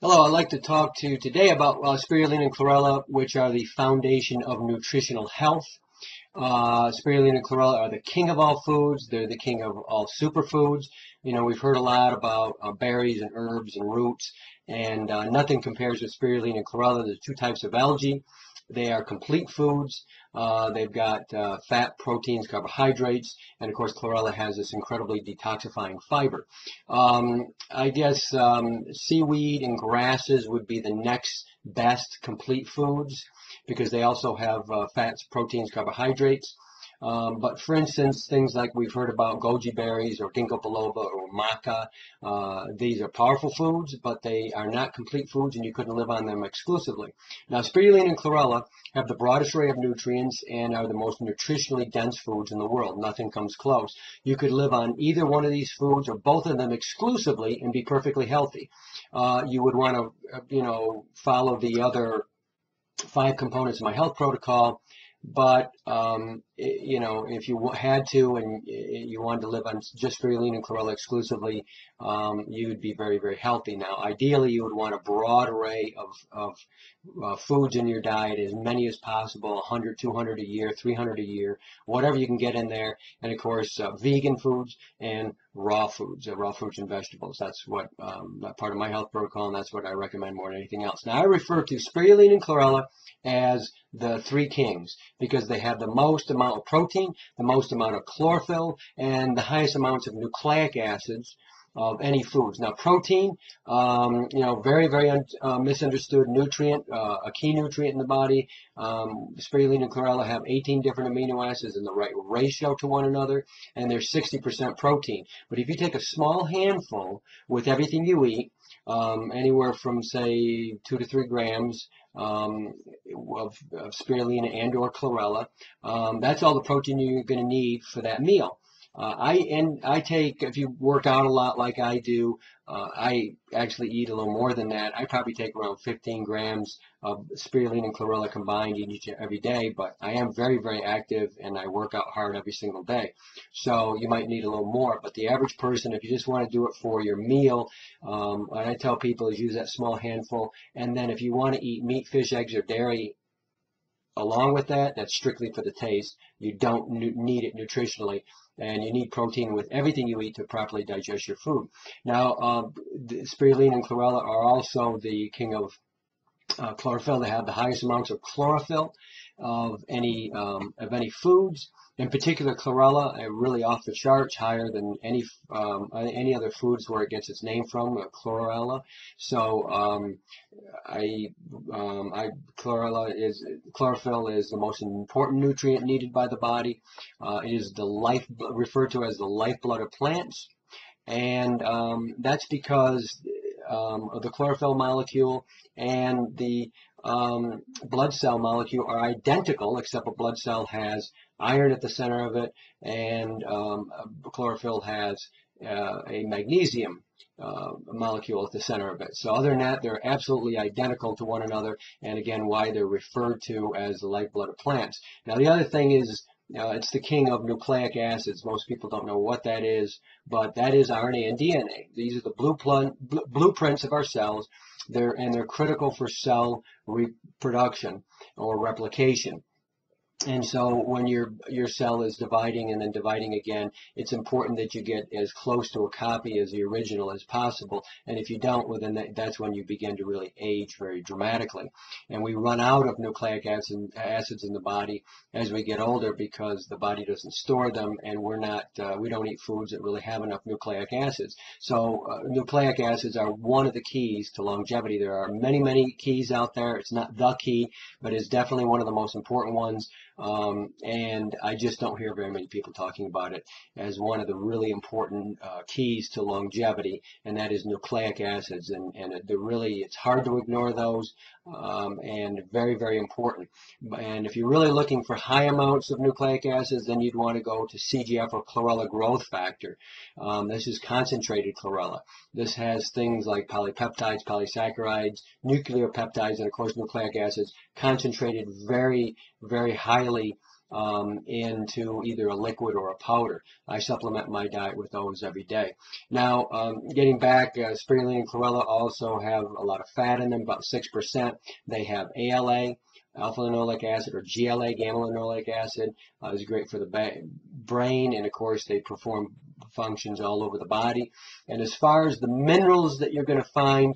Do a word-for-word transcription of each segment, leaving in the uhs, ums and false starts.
Hello, I'd like to talk to you today about uh, spirulina and chlorella, which are the foundation of nutritional health. Uh, spirulina and chlorella are the king of all foods. They're the king of all superfoods. You know, we've heard a lot about uh, berries and herbs and roots, and uh, nothing compares with spirulina and chlorella. There's two types of algae. They are complete foods. Uh, they've got uh, fat, proteins, carbohydrates, and of course chlorella has this incredibly detoxifying fiber. Um, I guess um, seaweed and grasses would be the next best complete foods because they also have uh, fats, proteins, carbohydrates. Um, but for instance, things like we've heard about goji berries or ginkgo biloba or maca, uh, these are powerful foods, but they are not complete foods and you couldn't live on them exclusively. Now, spirulina and chlorella have the broadest array of nutrients and are the most nutritionally dense foods in the world. Nothing comes close. You could live on either one of these foods or both of them exclusively and be perfectly healthy. Uh, you would want to, you know, follow the other five components of my health protocol. But, um, you know, if you had to and you wanted to live on just spirulina and chlorella exclusively, um, you would be very, very healthy. Now, ideally, you would want a broad array of, of uh, foods in your diet, as many as possible, one hundred, two hundred a year, three hundred a year, whatever you can get in there. And, of course, uh, vegan foods and raw foods, uh, raw fruits and vegetables. That's what um, that part of my health protocol, and that's what I recommend more than anything else. Now, I refer to spirulina and chlorella as the three kings, because they have the most amount of protein, the most amount of chlorophyll, and the highest amounts of nucleic acids of any foods. Now, protein, um, you know, very, very un uh, misunderstood nutrient, uh, a key nutrient in the body. Um, spirulina and chlorella have eighteen different amino acids in the right ratio to one another, and they're sixty percent protein. But if you take a small handful with everything you eat, um, anywhere from, say, two to three grams, Um, of, of spirulina and or chlorella, um, that's all the protein you're going to need for that meal. Uh, I and I take, if you work out a lot like I do, uh, I actually eat a little more than that. I probably take around fifteen grams of spirulina and chlorella combined each every day, but I am very, very active and I work out hard every single day. So you might need a little more, but the average person, if you just want to do it for your meal, um, what I tell people is use that small handful. And then if you want to eat meat, fish, eggs, or dairy along with that, that's strictly for the taste. You don't need it nutritionally, and you need protein with everything you eat to properly digest your food. Now, uh, spirulina and chlorella are also the king of uh, chlorophyll. They have the highest amounts of chlorophyll of any um, of any foods. In particular, chlorella are really off the charts, higher than any um, any other foods where it gets its name from, uh, chlorella. So, um, I, um, I chlorella is chlorophyll is the most important nutrient needed by the body. Uh, it is the life referred to as the lifeblood of plants, and um, that's because um, of the chlorophyll molecule and the um, blood cell molecule are identical, except a blood cell has iron at the center of it, and um, chlorophyll has uh, a magnesium uh, molecule at the center of it. So other than that, they're absolutely identical to one another, and again, why they're referred to as the lifeblood of plants. Now, the other thing is, Uh, it's the king of nucleic acids. Most people don't know what that is, but that is R N A and D N A. These are the blueprint, bl blueprints of our cells, they're, and they're critical for cell reproduction or replication. And so when your your cell is dividing and then dividing again, it's important that you get as close to a copy as the original as possible. And if you don't, well, then that, that's when you begin to really age very dramatically. And we run out of nucleic acid, acids in the body as we get older because the body doesn't store them, and we're not uh, we don't eat foods that really have enough nucleic acids. So uh, nucleic acids are one of the keys to longevity. There are many, many keys out there. It's not the key, but it's definitely one of the most important ones. Um, and I just don't hear very many people talking about it as one of the really important uh, keys to longevity, and that is nucleic acids. And, and they're really, it's hard to ignore those, um, and very, very important. And if you're really looking for high amounts of nucleic acids, then you'd want to go to C G F or chlorella growth factor. Um, this is concentrated chlorella. This has things like polypeptides, polysaccharides, nucleopeptides, and of course nucleic acids, concentrated very, very highly um, into either a liquid or a powder. I supplement my diet with those every day. Now, um, getting back, uh, spirulina and chlorella also have a lot of fat in them, about six percent. They have A L A, alpha-linolenic acid, or G L A, gamma-linolenic acid. Uh, is great for the brain, and of course they perform functions all over the body. And as far as the minerals that you're going to find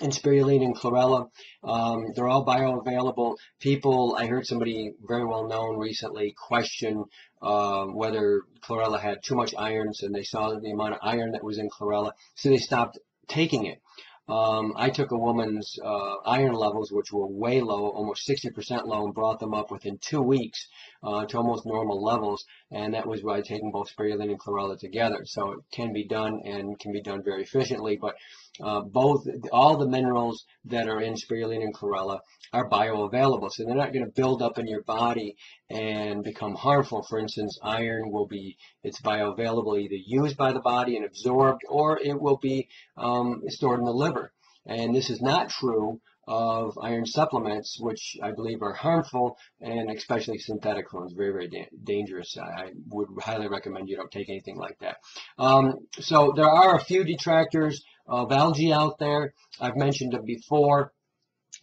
in spirulina and chlorella, um, they're all bioavailable. People, I heard somebody very well known recently question uh, whether chlorella had too much iron, and they saw the amount of iron that was in chlorella, so they stopped taking it. Um, I took a woman's uh, iron levels, which were way low, almost sixty percent low, and brought them up within two weeks uh, to almost normal levels, and that was by taking both spirulina and chlorella together. So it can be done and can be done very efficiently, but uh, both, all the minerals that are in spirulina and chlorella are bioavailable, so they're not going to build up in your body and become harmful. For instance, iron will be, it's bioavailable, either used by the body and absorbed, or it will be um, stored in the liver. And this is not true of iron supplements, which I believe are harmful, and especially synthetic ones, very, very da dangerous. I would highly recommend you don't take anything like that. Um, so there are a few detractors of algae out there. I've mentioned them before.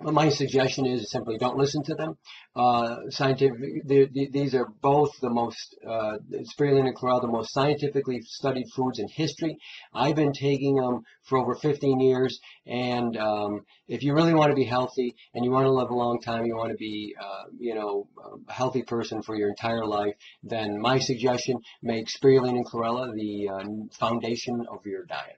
My suggestion is simply don't listen to them. Uh, scientific, they, they, these are both the most, uh, spirulina and chlorella, the most scientifically studied foods in history. I've been taking them for over fifteen years, and um, if you really want to be healthy and you want to live a long time, you want to be, uh, you know, a healthy person for your entire life, then my suggestion, make spirulina and chlorella the uh, foundation of your diet.